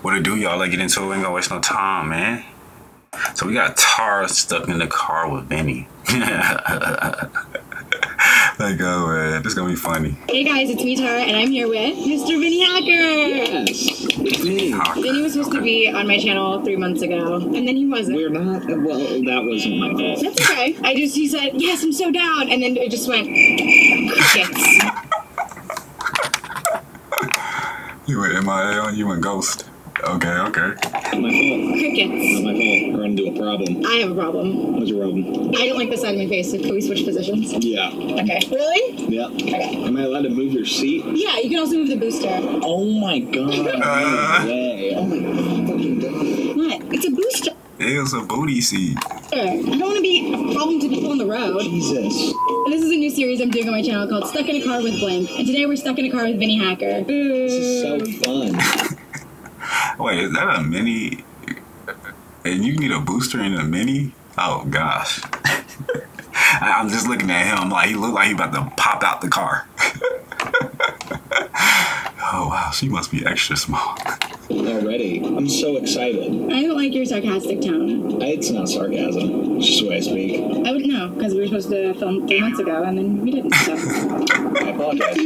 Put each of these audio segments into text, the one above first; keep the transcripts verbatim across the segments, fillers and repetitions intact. What it do, y'all? Let's get into it. We ain't gonna waste no time, man. So we got Tara stuck in the car with Vinnie. Let go, man. This is gonna be funny. Hey guys, it's me, Tara, and I'm here with Mister Vinnie Hacker. Yeah. Vinnie Hacker. Vinnie was supposed okay. to be on my channel three months ago, and then he wasn't. We're not. Well, that wasn't my fault. That's okay. I just he said, yes, I'm so down, and then it just went crickets. You went M I A on you went ghost. Okay, okay. Not my fault. Crickets. Not my fault. We're into a problem. I have a problem. What's your problem? I don't like the side of my face, so can we switch positions? Yeah. Okay. Really? Yeah. Okay. Am I allowed to move your seat? Yeah, you can also move the booster. Oh my god. uh, yeah. Oh my god. What? It's a booster. It was a booty seat. Sure. I don't want to be a problem to people on the road. Jesus. This is a new series I'm doing on my channel called Stuck in a Car with Blank. And today we're stuck in a car with Vinnie Hacker. This is so fun. Wait, is that a mini? And you need a booster in a mini? Oh gosh. I'm just looking at him like he looked like he about to pop out the car. Oh wow, she must be extra small. Already. I'm so excited. I don't like your sarcastic tone. It's not sarcasm. It's just the way I speak. I wouldn't know, because we were supposed to film three months ago and then we didn't. So. I apologize.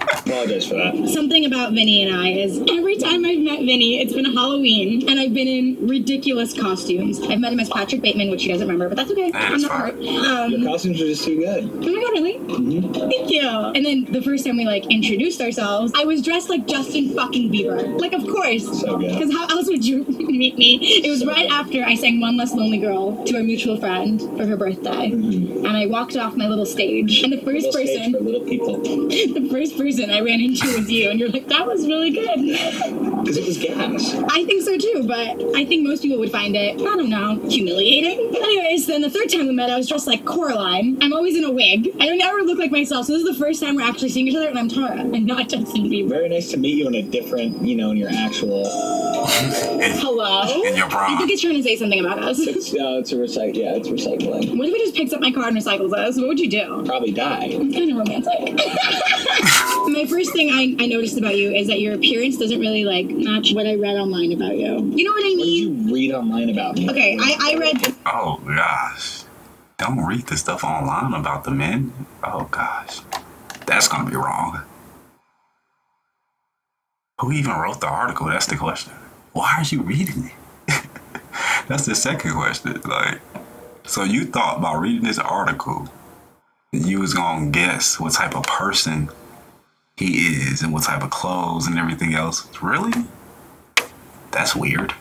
I apologize for that. Something about Vinnie and I is every time I've met Vinnie, it's been Halloween, and I've been in ridiculous costumes. I've met him as Patrick Bateman, which he doesn't remember, but that's okay. That's I'm not hurt. Um, Your costumes are just too good. Oh my god, really? Mm-hmm. Thank you. And then the first time we like introduced ourselves, I was dressed like Justin fucking Bieber. Like, of course. So good. Because how else would you meet me? It was so right good. After I sang One Less Lonely Girl to a mutual friend for her birthday, mm-hmm. and I walked off my little stage, and the first little person, for little people, the first person I ran into was you, and you're like, that was really good. Because it was gas. I think so too, but I think most people would find it, I don't know, humiliating. Anyways, then the third time we met, I was dressed like Coraline. I'm always in a wig. I don't ever look like myself, so this is the first time we're actually seeing each other, and I'm Tara, and not Justin Bieber. Very nice to meet you in a different, you know, in your actual... Hello? In your prom. I think it's trying to say something about us. It's, no, it's a recycle. Yeah, it's recycling. What if it just picks up my car and recycles us? What would you do? Probably die. It's kind of romantic. My first thing I, I noticed about you is that your appearance doesn't really, like, match what I read online about you. You know what I mean? What did you read online about me? Okay, I, I read... Oh, gosh. Don't read the stuff online about the men. Oh, gosh. That's gonna be wrong. Who even wrote the article? That's the question. Why are you reading it? That's the second question. Like, so you thought by reading this article, you was gonna guess what type of person he is and what type of clothes and everything else. Really? That's weird.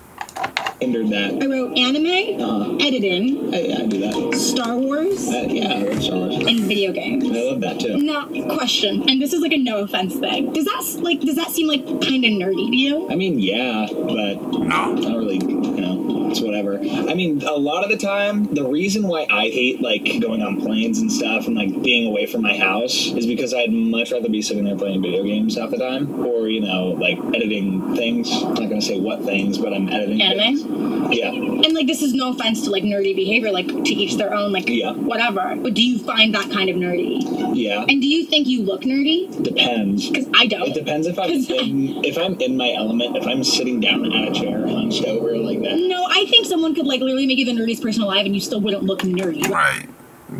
Entered that. I wrote anime, uh, editing. I, I do that. Star Wars. Uh, yeah, I wrote Star Wars. And video games. I love that too. Now, question, and this is like a no offense thing. Does that like does that seem like kind of nerdy to you? I mean, yeah, but no, not really. You know, it's whatever. I mean, a lot of the time, the reason why I hate like going on planes and stuff and like being away from my house is because I'd much rather be sitting there playing video games half the time, or you know, like editing things. I'm not gonna say what things, but I'm editing. Anime. Things. Yeah. And, like, this is no offense to, like, nerdy behavior, like, to each their own, like, yeah. whatever. But do you find that kind of nerdy? Yeah. And do you think you look nerdy? Depends. Because I don't. It depends if I'm, in, if I'm in my element, if I'm sitting down at a chair hunched over like that. No, I think someone could, like, literally make you the nerdiest person alive and you still wouldn't look nerdy. Right.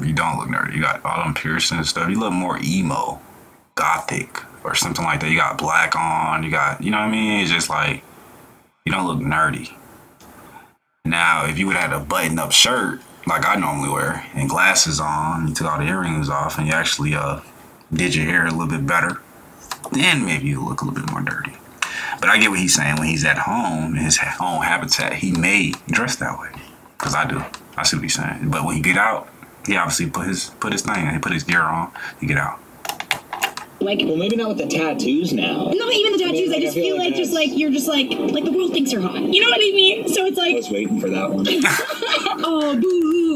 You don't look nerdy. You got all them piercings and stuff. You look more emo, gothic, or something like that. You got black on. You got, you know what I mean? It's just, like, you don't look nerdy. Now, if you would have had a button-up shirt, like I normally wear, and glasses on, you took all the earrings off, and you actually uh, did your hair a little bit better, then maybe you look a little bit more dirty. But I get what he's saying. When he's at home, in his own habitat, he may dress that way. Because I do. I see what he's saying. But when he get out, he obviously put his put his thing, he put his gear on, he get out. Like, well, maybe not with the tattoos now. Not even the tattoos. I, mean, like, I just I feel, feel like, like just like you're just like like the world thinks you're hot. You know what I mean? So it's like I was waiting for that one. Oh, boo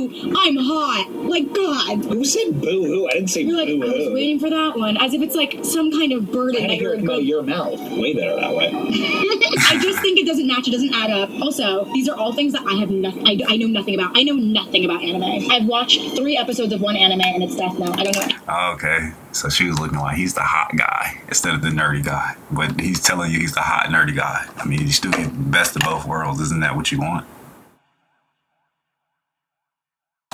hoo! I'm hot. Like God. Who said boo hoo? I didn't say you're like, boo hoo. I was waiting for that one, as if it's like some kind of burden. I that hear it come out of your mouth. Way better that way. I just think it doesn't match match. It doesn't add up. Also, these are all things that I have nothing. I, I know nothing about. I know nothing about anime. I've watched three episodes of one anime, and it's Death Note. I don't know. Oh, okay. So she was looking like he's the hot guy instead of the nerdy guy. But he's telling you he's the hot nerdy guy. I mean, you still get the best of both worlds. Isn't that what you want?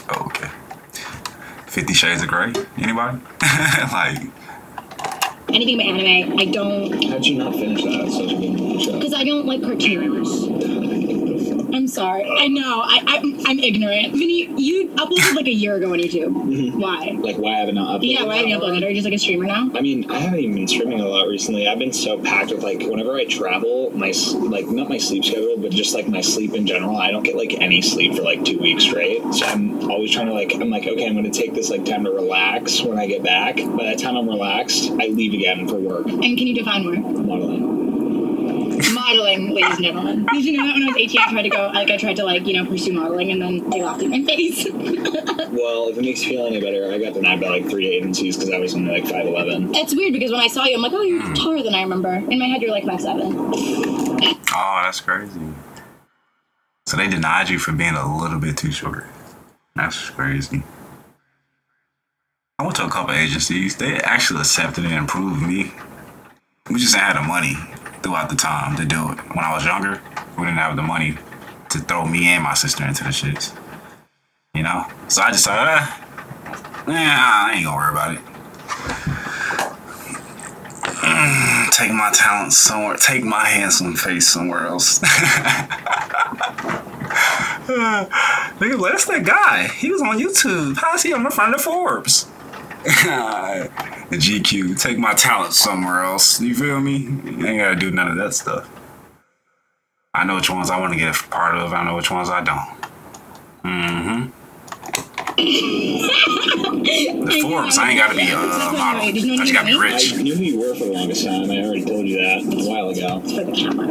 Okay. Fifty Shades of Grey? Anybody? Like... anything about anime, I don't... How'd you not finish that? It's such a good movie. Because I don't like cartoons. I'm sorry. I know. I, I'm, I'm ignorant. Vinnie, you uploaded like a year ago on YouTube. Mm-hmm. Why? Like, why haven't I uploaded? Yeah, why haven't you uploaded? Are you just like a streamer now? I mean, I haven't even been streaming a lot recently. I've been so packed with, like, whenever I travel, my, like, not my sleep schedule, but just, like, my sleep in general, I don't get, like, any sleep for, like, two weeks straight. So I'm always trying to, like, I'm like, okay, I'm going to take this, like, time to relax when I get back. By that time I'm relaxed, I leave again for work. And can you define work? Modeling. Modeling, ladies and gentlemen. Did you know that when I was eighteen, I tried to go, like, I tried to, like, you know, pursue modeling, and then they laughed in my face. Well, if it makes you feel any better, I got denied by, like, three agencies because I was only, like, five eleven. It's weird because when I saw you, I'm like, oh, you're taller than I remember. In my head, you're, like, five seven. Oh, that's crazy. So they denied you for being a little bit too short. That's crazy. I went to a couple agencies. They actually accepted and improved me. We just had the money throughout the time to do it. When I was younger, we didn't have the money to throw me and my sister into the shits. You know? So I just thought, eh, I ain't gonna worry about it. Mm, take my talent somewhere. Take my handsome face somewhere else. Nigga, that's that guy. He was on YouTube. How is he on the front of Forbes? The G Q, take my talent somewhere else. You feel me? You ain't gotta do none of that stuff. I know which ones I want to get a part of. I know which ones I don't. Mm-hmm. The Forbes, I ain't gotta be a uh, model. I just gotta be rich. I knew who you were for the longest time. I already told you that a while ago. It's for the camera.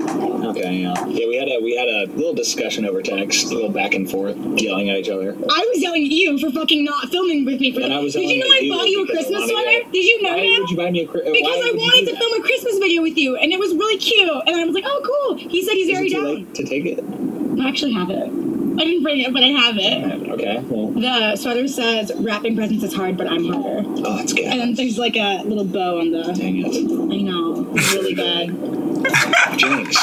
Okay, yeah. Yeah, we had a we had a little discussion over text, a little back and forth, yelling at each other. I was yelling at you for fucking not filming with me. For and the, I was did you know I you bought you a Christmas sweater? Did you know that? Would you buy me a Christmas? Because I wanted to film a Christmas video with you, and it was really cute. And I was like, oh, cool. He said he's very down to take it. I actually have it. I didn't bring it, but I have it. Okay. Well. The sweater says, wrapping presents is hard, but I'm harder. Oh, that's good. And then there's like a little bow on the... Dang it. I know. It's really bad. Jinx.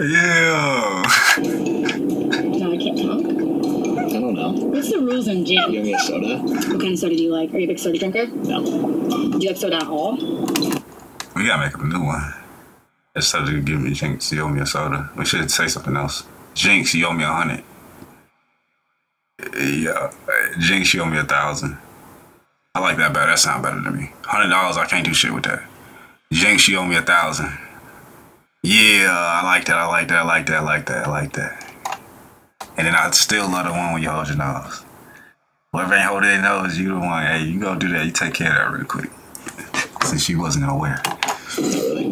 Yeah. No, I can't talk. I don't know. What's the rules on gin? You want me a soda? What kind of soda do you like? Are you a big soda drinker? No. Do you like soda at all? We gotta make up a new one. Instead of giving me Jinx, you owe me a soda. We should say something else. Jinx, you owe me a hundred. Yeah. Jinx, you owe me a thousand. I like that better. That sounds better to me. Hundred dollars, I can't do shit with that. Jinx, you owe me a thousand. Yeah, I like that. I like that. I like that. I like that. I like that. And then I still love the one when you hold your nose. Whoever ain't holding their nose, you the one. Hey, you go do that. You take care of that real quick. Since she wasn't aware. Not really.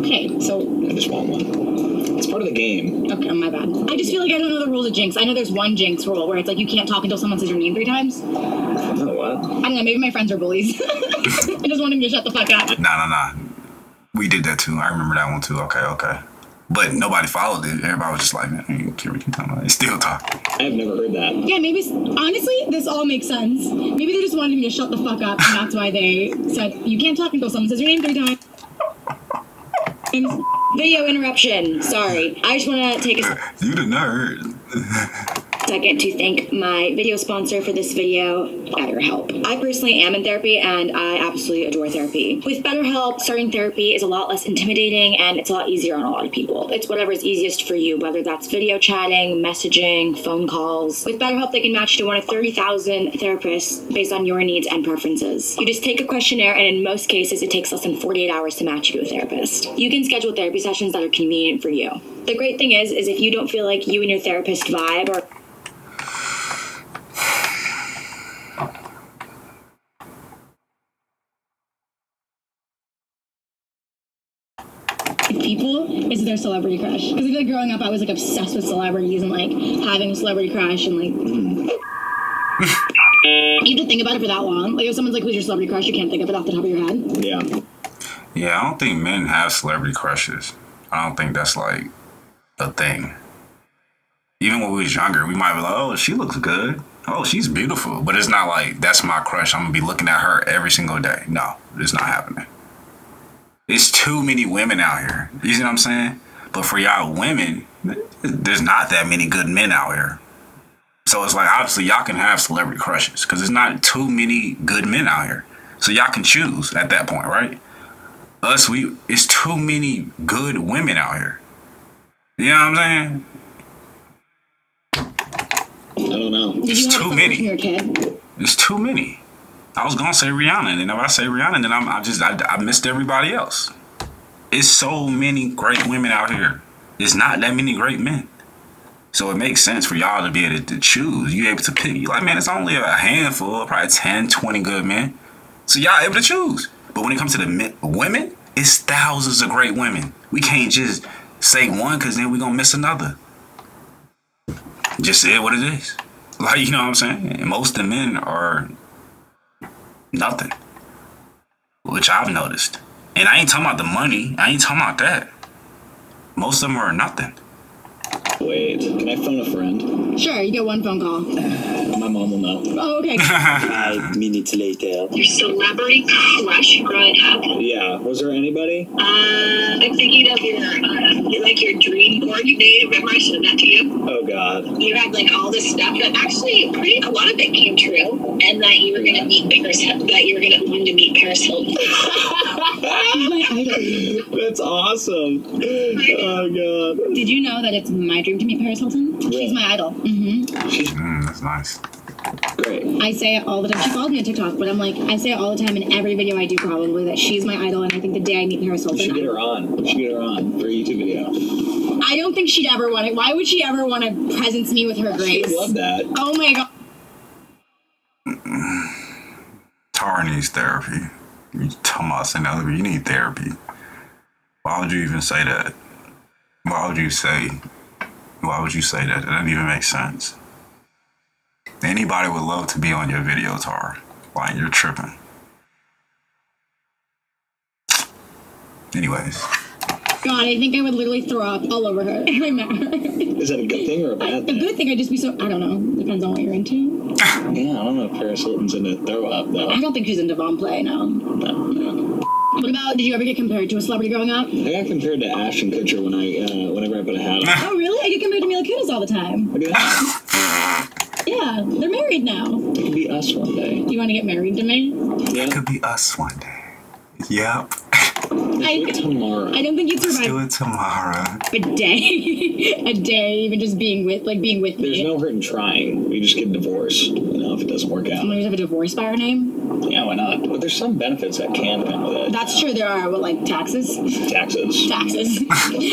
Okay, so... I just want one. It's part of the game. Okay, my bad. I just feel like I don't know the rules of Jinx. I know there's one Jinx rule where it's like you can't talk until someone says your name three times. I don't know what. I don't know, maybe my friends are bullies. I just want him to shut the fuck up. Nah, nah, nah. We did that too. I remember that one too. Okay, okay. But nobody followed it. Everybody was just like, man, you can't really talk about it. Still talk. I've never heard that. Yeah, maybe, honestly, this all makes sense. Maybe they just wanted me to shut the fuck up, and that's why they said, you can't talk until someone says your name three times. Video interruption. Sorry. I just want to take a second. You the nerd. Second to thank my video sponsor for this video, BetterHelp. I personally am in therapy, and I absolutely adore therapy. With BetterHelp, starting therapy is a lot less intimidating, and it's a lot easier on a lot of people. It's whatever's easiest for you, whether that's video chatting, messaging, phone calls. With BetterHelp, they can match you to one of thirty thousand therapists based on your needs and preferences. You just take a questionnaire, and in most cases, it takes less than forty-eight hours to match you to a therapist. You can schedule therapy sessions that are convenient for you. The great thing is, is if you don't feel like you and your therapist vibe or... people is their celebrity crush. Because I feel like growing up, I was like obsessed with celebrities and like having a celebrity crush and like... You have to think about it for that long. Like if someone's like, who's your celebrity crush? You can't think of it off the top of your head. Yeah. Yeah, I don't think men have celebrity crushes. I don't think that's like a thing. Even when we was younger, we might be like, oh, she looks good. Oh, she's beautiful. But it's not like, that's my crush. I'm going to be looking at her every single day. No, it's not happening. It's too many women out here. You see what I'm saying? But for y'all women, there's not that many good men out here. So it's like, obviously, y'all can have celebrity crushes because there's not too many good men out here. So y'all can choose at that point, right? Us, we it's too many good women out here. You know what I'm saying? I don't know. It's too many. It's too many. I was gonna say Rihanna, and then if I say Rihanna, then I'm I just I, I missed everybody else. It's so many great women out here. It's not that many great men. So it makes sense for y'all to be able to choose. You're able to pick. You're like, man, it's only a handful, probably ten, twenty good men. So y'all able to choose. But when it comes to the men, women, it's thousands of great women. We can't just say one because then we're going to miss another. Just say what it is. Like, you know what I'm saying? And most of the men are nothing, which I've noticed. And I ain't talking about the money. I ain't talking about that. Most of them are nothing. Wait, can I phone a friend? Sure, you get one phone call. My mom will know. Oh, okay. I mean it later. Your celebrity crush growing up? Yeah. Was there anybody? Uh, I'm thinking of your, uh, like your dream coordinator. Remember I said that to you? Oh, God. You had like all this stuff that actually pretty a lot of it came true, and that you were gonna meet Paris, that you were gonna want to meet Paris Hilton. That's awesome. Oh, God. Did you know that it's my dream to meet Paris Hilton? Yeah. She's my idol. Mm-hmm. She's mm, that's nice. Great. I say it all the time. She follows me on TikTok, but I'm like, I say it all the time in every video I do probably that she's my idol, and I think the day I meet Paris Hilton, you should get her on. You should get her on for a YouTube video. I don't think she'd ever want it. Why would she ever want to presence me with her grace? She'd love that. Oh my God. Tara needs therapy. You talking about saying that? You need therapy. Why would you even say that? Why would you say? Why would you say that? It doesn't even make sense. Anybody would love to be on your video, Tara. Like, you're tripping. Anyways. God, I think I would literally throw up all over her if I met her. Is that a good thing or a bad thing? A good thing, I'd just be so, I don't know. Depends on what you're into. Yeah, I don't know if Paris Hilton's into throw up, though. I don't think she's into bomb play, no. No. no. What about, did you ever get compared to a celebrity growing up? I got compared to Ashton Kutcher when I, uh, whenever I put a hat on. Oh, really? I get compared to Mila Kunis all the time. Yeah, they're married now. It could be us one day. Do you want to get married to me? Yeah. It could be us one day. Yep. I, do tomorrow. I don't think you'd survive. Let's do it tomorrow. A day. A day, even just being with, like, being with There's me. There's no hurt in trying. We just get divorced, you know, if it doesn't work out. Someone who's have a divorce by our name? Yeah, why not? But there's some benefits that can come with it. That's true, there are. What, like, taxes? Taxes. Taxes.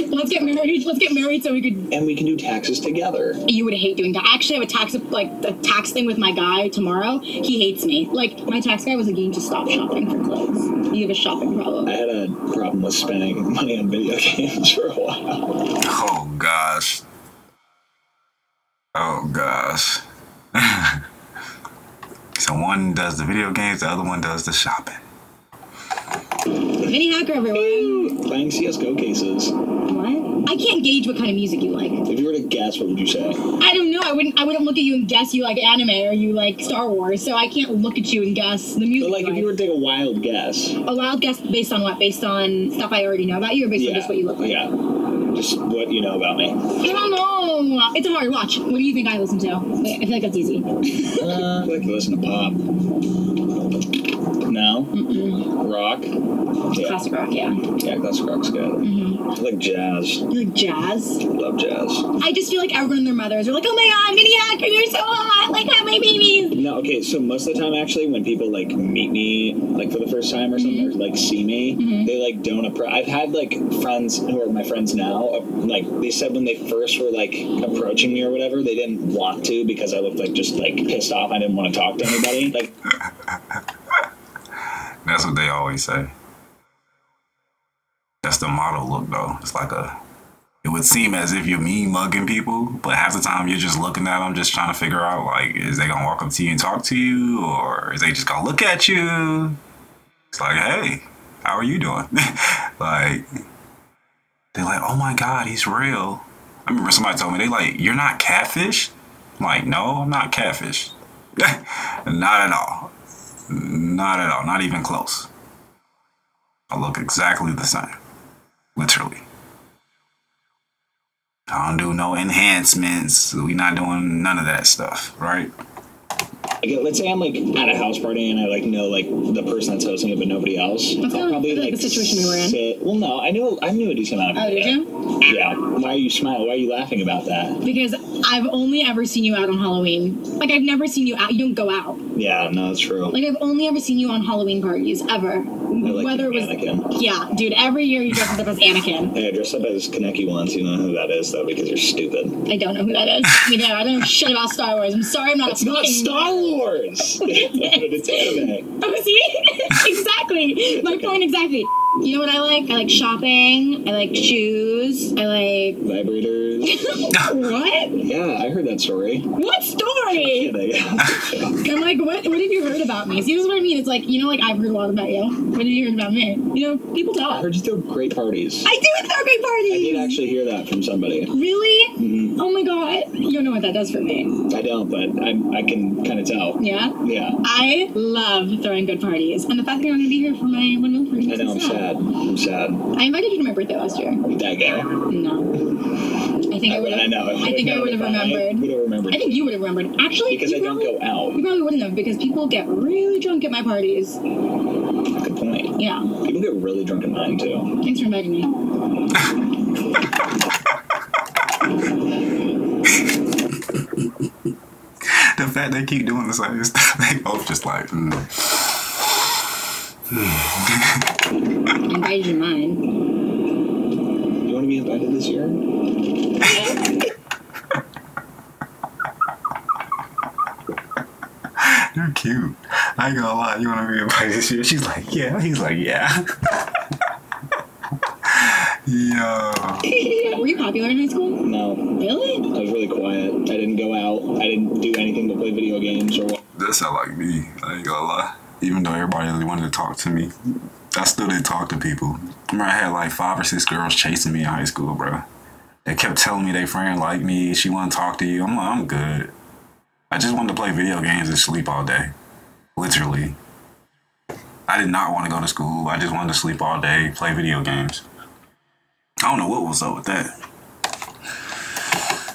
Let's get married. Let's get married so we could... And we can do taxes together. You would hate doing that. Actually, I have a tax, like, a tax thing with my guy tomorrow. He hates me. Like, my tax guy was like, you need to stop shopping for clothes. You have a shopping problem. I had a problem with spending money on video games for a while. Oh, gosh. Oh, gosh. So one does the video games, the other one does the shopping. Vinnie Hacker, everyone. Playing C S G O cases. What? I can't gauge what kind of music you like. If you were to guess, what would you say? I don't know. I wouldn't I wouldn't look at you and guess you like anime or you like Star Wars, so I can't look at you and guess the music. But like, you if like. you were to take a wild guess. A wild guess based on what? Based on stuff I already know about you or based yeah. on just what you look like? Yeah. Just what you know about me. I don't know. It's a hard watch. What do you think I listen to? I feel like that's easy. uh, I like to listen to pop. No. Mm-mm. Rock. Yeah. Classic rock, yeah. Yeah, classic rock's good. Mm-hmm. I like jazz. You like jazz? Love jazz. I just feel like everyone and their mothers are like, oh my God, Vinnie Hacker, you're so hot. Like, have my babies. No, okay, so most of the time, actually, when people, like, meet me, like, for the first time or something, mm-hmm. or, like, see me, mm-hmm. they, like, don't approach. I've had, like, friends who are my friends now, uh, like, they said when they first were, like, approaching me or whatever, they didn't want to because I looked, like, just, like, pissed off. I didn't want to talk to anybody. Like... That's what they always say. That's the model look, though. It's like a... It would seem as if you're mean mugging people, but half the time you're just looking at them, just trying to figure out, like, is they going to walk up to you and talk to you? Or is they just going to look at you? It's like, hey, how are you doing? Like, they're like, oh my God, he's real. I remember somebody told me, they like, you're not catfish? I'm like, no, I'm not catfish. Not at all. Not at all. Not even close. I look exactly the same. Literally. I don't do no enhancements. We not doing none of that stuff, right? Like, let's say I'm like at a house party and I like know like the person that's hosting it, but nobody else. That's I'll probably like, like the situation we were in. Sit. Well, no, I knew I knew a decent amount. Oh, did you? Yeah. Why are you smiling? Why are you laughing about that? Because I've only ever seen you out on Halloween. Like I've never seen you out. You don't go out. Yeah, no, that's true. Like I've only ever seen you on Halloween parties ever. Like Whether it was Anakin. Yeah, dude. Every year you dress up as Anakin. Yeah, I dressed up as Kaneki once. You know who that is though, because you're stupid. I don't know who that is. We know. I don't know shit about Star Wars. I'm sorry, I'm not. It's not Star Wars. Wars. It's anime. Oh, see? Exactly. My point exactly. You know what I like? I like shopping. I like shoes. I like vibrators. What? Yeah, I heard that story. What story? I'm like, what what have you heard about me? See, this is what I mean. It's like, you know, like I've heard a lot about you. What have you heard about me? You know, people talk. I heard you throw great parties. I do throw great parties. I did actually hear that from somebody. Really? Mm-hmm. Oh my God. You don't know what that does for me. I don't, but I I can kind of tell. Yeah? Yeah. I love throwing good parties. And the fact that you're not gonna be here for my one month party. I know, I'm sad. I'm sad. I invited you to my birthday last year. Did I go? No. I think I would have. I know. I think I would have remembered. Would have remembered. I think you would have remembered. Actually, because I don't go out. You probably wouldn't have because people get really drunk at my parties. Good point. Yeah. People get really drunk at mine too. Thanks for inviting me. The fact they keep doing this like this, they both just like. Mm. Invite your mind. You want to be invited this year? You're cute. I ain't gonna lie. You want to be invited this year? She's like, yeah. He's like, yeah. Yo. Were you popular in high school? No. Really? I was really quiet. I didn't go out. I didn't do anything but play video games or what. That's not like me. I ain't gonna lie. Even though everybody really wanted to talk to me, I still didn't talk to people. I remember I had like five or six girls chasing me in high school, bro. They kept telling me they friend liked me. She wanted to talk to you. I'm like, I'm good. I just wanted to play video games and sleep all day. Literally. I did not want to go to school. I just wanted to sleep all day, play video games. I don't know what was up with that.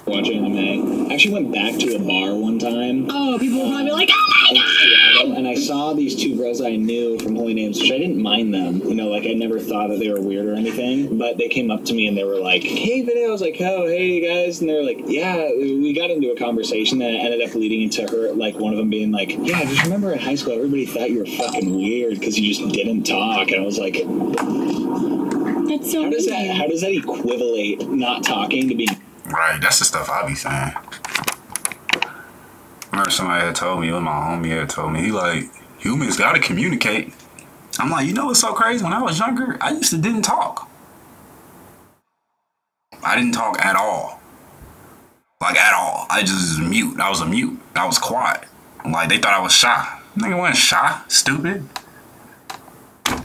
Watch anime. I actually went back to a bar one time. Oh, people were probably like, oh my God! And I saw these two girls I knew from Holy Names, which I didn't mind them. You know, like, I never thought that they were weird or anything. But they came up to me and they were like, hey, Vinnie. I was like, oh, hey, you guys. And they were like, yeah. We got into a conversation that ended up leading into her, like, one of them being like, yeah, I just remember in high school, everybody thought you were fucking weird because you just didn't talk. And I was like, that's so how does that, how does that equivalate not talking to being... Right, that's the stuff I be saying. I remember somebody had told me, one of my homie had told me, he like, humans gotta communicate. I'm like, you know what's so crazy? When I was younger, I used to didn't talk. I didn't talk at all. Like, at all. I just mute. I was a mute. I was quiet. Like, they thought I was shy. Nigga wasn't shy. Stupid.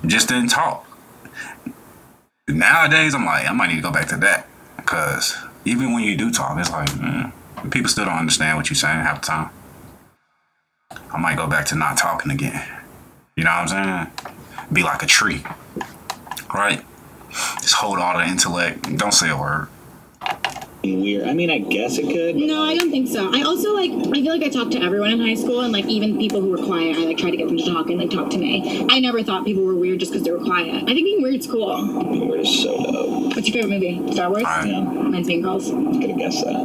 Just didn't talk. Nowadays, I'm like, I might need to go back to that. Because... even when you do talk, it's like, mm, people still don't understand what you're saying half the time. I might go back to not talking again. You know what I'm saying? Be like a tree, right? Just hold all the intellect. Don't say a word. Weird. I mean, I guess it could. No, I don't think so. I also, like, I feel like I talked to everyone in high school, and, like, even people who were quiet, I, like, tried to get them to talk and, like, talk to me. I never thought people were weird just because they were quiet. I think being weird's cool. Being weird is so dope. What's your favorite movie? Star Wars? I know. Mine's Mean Girls. I could have guessed that.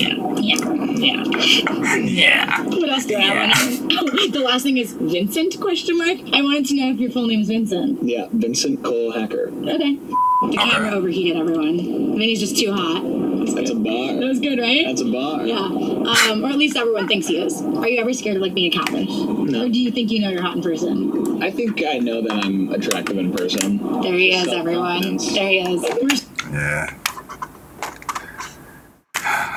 Yeah. Yeah. Yeah. Yeah. Yeah. What else do I have? Yeah. Oh, the last thing is Vincent, question mark. I wanted to know if your full name's Vincent. Yeah, Vincent Cole Hacker. Okay. The okay. Camera overheated, everyone. Vinny's just too hot. That's, That's a bar. That was good, right? That's a bar. Yeah. Um, or at least everyone thinks he is. Are you ever scared of, like, being a catfish? No. Or do you think you know you're hot in person? I think I know that I'm attractive in person. There he is, everyone. There he is. Yeah.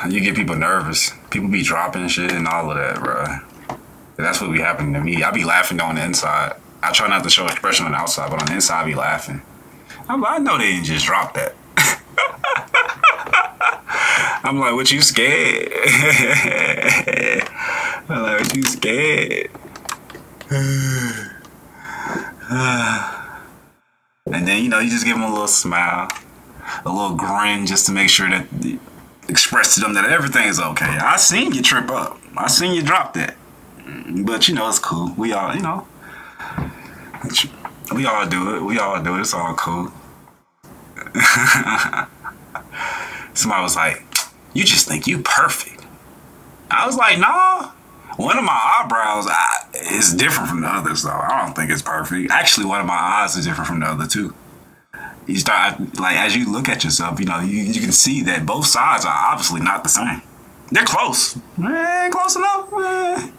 You get people nervous. People be dropping shit and all of that, bro. That's what be happening to me. I be laughing on the inside. I try not to show expression on the outside, but on the inside I be laughing. I'm like, I know they didn't just drop that. I'm like, what you scared? I'm like, what you scared? And then, you know, you just give them a little smile, a little grin, just to make sure that you express to them that everything is okay. I seen you trip up. I seen you drop that. But, you know, it's cool. We all, you know, we all do it. We all do it. It's all cool. Somebody was like, you just think you perfect. I was like, nah. One of my eyebrows I, is different from the others, though. I don't think it's perfect. Actually, one of my eyes is different from the other, too. You start, like, as you look at yourself, you know, you, you can see that both sides are obviously not the same. They're close. Eh, close enough. Eh.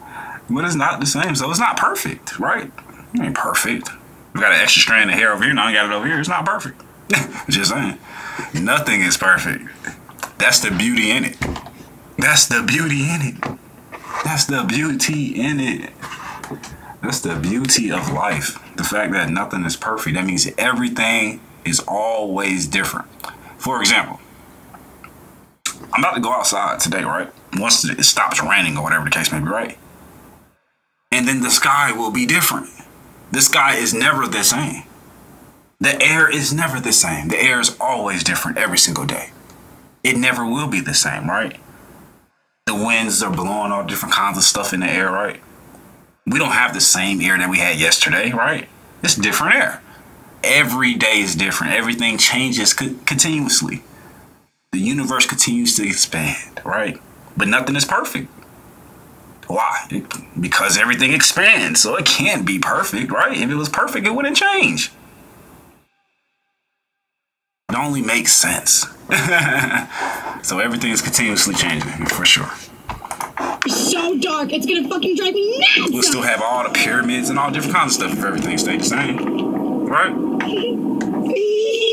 But it's not the same, so it's not perfect, right? It ain't perfect. We got an extra strand of hair over here, and I got it over here. It's not perfect. Just saying. Nothing is perfect. That's the beauty in it. That's the beauty in it. That's the beauty in it. That's the beauty of life. The fact that nothing is perfect. That means everything is always different. For example, I'm about to go outside today, right? Once it stops raining or whatever the case may be, right? And then the sky will be different. The sky is never the same. The air is never the same. The air is always different every single day. It never will be the same, right? The winds are blowing all different kinds of stuff in the air, right? We don't have the same air that we had yesterday, right? It's different air. Every day is different. Everything changes continuously. The universe continues to expand, right? But nothing is perfect. Why? Because everything expands, so it can't be perfect, right? If it was perfect, it wouldn't change. It only makes sense. So everything is continuously changing, for sure. It's so dark, it's gonna fucking drive me nuts! We'll still have all the pyramids and all different kinds of stuff if everything stays the same. Right?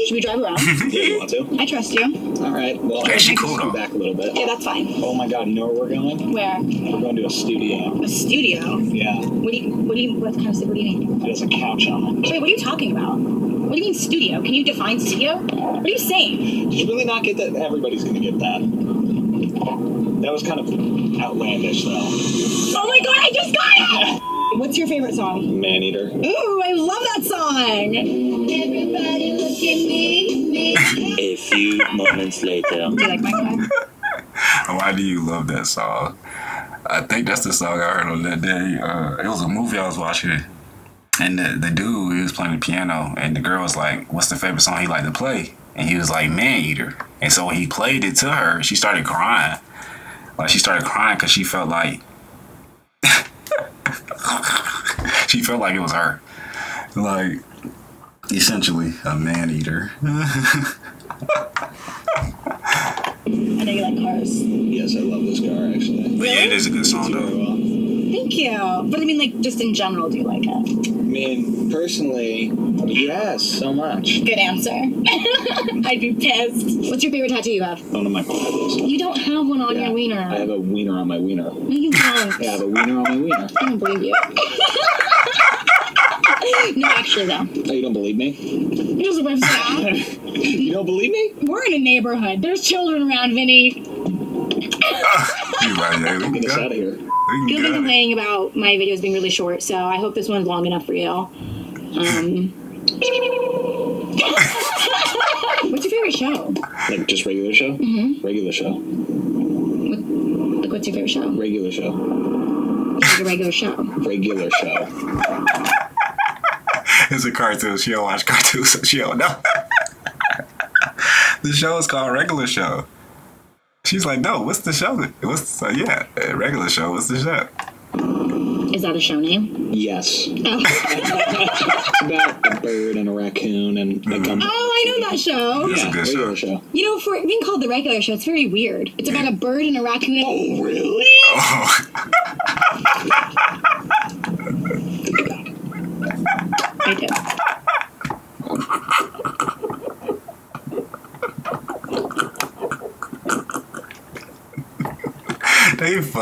Should we drive around? Yeah, you want to? I trust you. Alright, well, okay, I'm cool, though. Back a little bit. Yeah, that's fine. Oh my god, you know where we're going? Where? We're going to a studio. A studio? Yeah. What do you, what do you, what kind of studio, what do you mean? There's a couch on it. Wait, what are you talking about? What do you mean studio? Can you define studio? What are you saying? Did you really not get that? Everybody's going to get that. That was kind of outlandish, though. Oh my god, I just got it! What's your favorite song? Maneater. Ooh, I love that song! Everybody look at me. A few moments later. Do you like my song? Why do you love that song? I think that's the song I heard on that day. Uh, it was a movie I was watching. And the, the dude, he was playing the piano, and the girl was like, what's the favorite song he liked to play? And he was like, Maneater. And so when he played it to her, she started crying. Like, she started crying because she felt like... she felt like it was her. Like, essentially, a man-eater. I know you like cars. Yes, I love this car, actually. But yeah, it is a good song, though. Thank you. But I mean, like, just in general, do you like it? I mean, personally, yes, so much. Good answer. I'd be pissed. What's your favorite tattoo you have? One of my tattoos. You don't have one on yeah, your wiener. I have a wiener on my wiener. No, you don't. Yeah, I have a wiener on my wiener. I don't believe you. No, actually, though. No. Oh, you don't believe me? Here's a website. You don't believe me? We're in a neighborhood. There's children around, Vinny. Let me get us out of here. You've been complaining about my videos being really short, so I hope this one's long enough for you. Um, what's your favorite show? Like, just regular show? Mm-hmm. Regular show. What, like, what's your favorite show? Regular show. Like a regular show. Regular show. It's a cartoon. She don't watch cartoons, so she don't know. The show is called Regular Show. She's like, no, what's the show? What's the, uh, yeah, a regular show. What's the show? Is that a show name? Yes. Oh. It's about a bird and a raccoon and mm-hmm. a gum. Oh, I know that show. It's yeah, a good regular show. show. You know, for it being called the regular show, it's very weird. It's about yeah. a bird and a raccoon. Oh, really? Oh.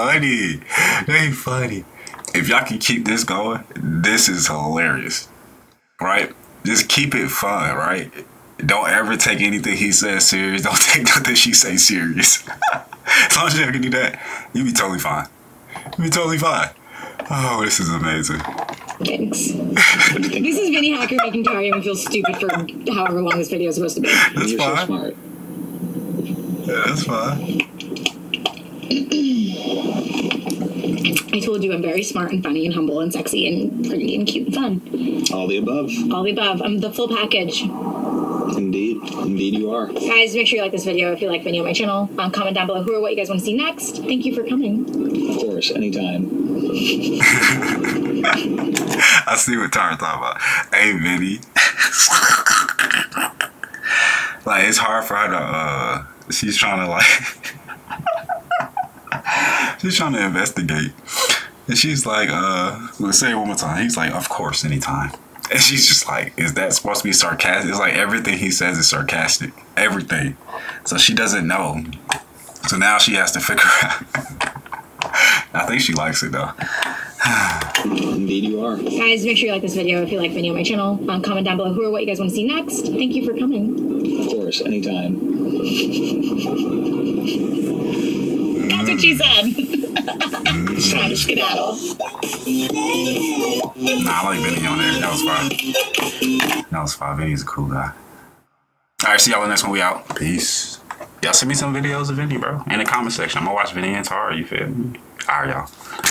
I do. They funny. They funny. if y'all can keep this going, this is hilarious, right? Just keep it fun, right? Don't ever take anything he says serious. Don't take nothing she says serious. As long as you can do that, you'll be totally fine. You'll be totally fine. Oh, this is amazing. Thanks. This is Vinnie Hacker making Tara even feel stupid for however long this video is supposed to be. That's You're fine. So smart. Yeah, that's fine. I told you I'm very smart and funny and humble and sexy and pretty and cute and fun. All the above. All the above. I'm the full package. Indeed. Indeed you are. Guys, make sure you like this video if you like Vinnie on my channel. Um, comment down below who or what you guys want to see next. Thank you for coming. Of course, anytime. I see what Tara thought about. Hey, Vinnie. Like, it's hard for her to, uh, she's trying to, like, she's trying to investigate. And she's like, uh, let's say it one more time. He's like, of course, anytime. And she's just like, is that supposed to be sarcastic? It's like everything he says is sarcastic. Everything. So she doesn't know. So now she has to figure out. I think she likes it, though. Indeed you are. Guys, make sure you like this video if you like Vinnie on my channel. Um, comment down below who or what you guys want to see next. Thank you for coming. Of course, anytime. That's what she said. Trying to skedaddle. Nah, I like Vinnie on there. That was fine. That was fine. Vinnie's a cool guy. All right, see y'all in the next one. We out. Peace. Y'all send me some videos of Vinnie, bro. In the comment section. I'm going to watch Vinnie and Tara, you feel me? All right, y'all.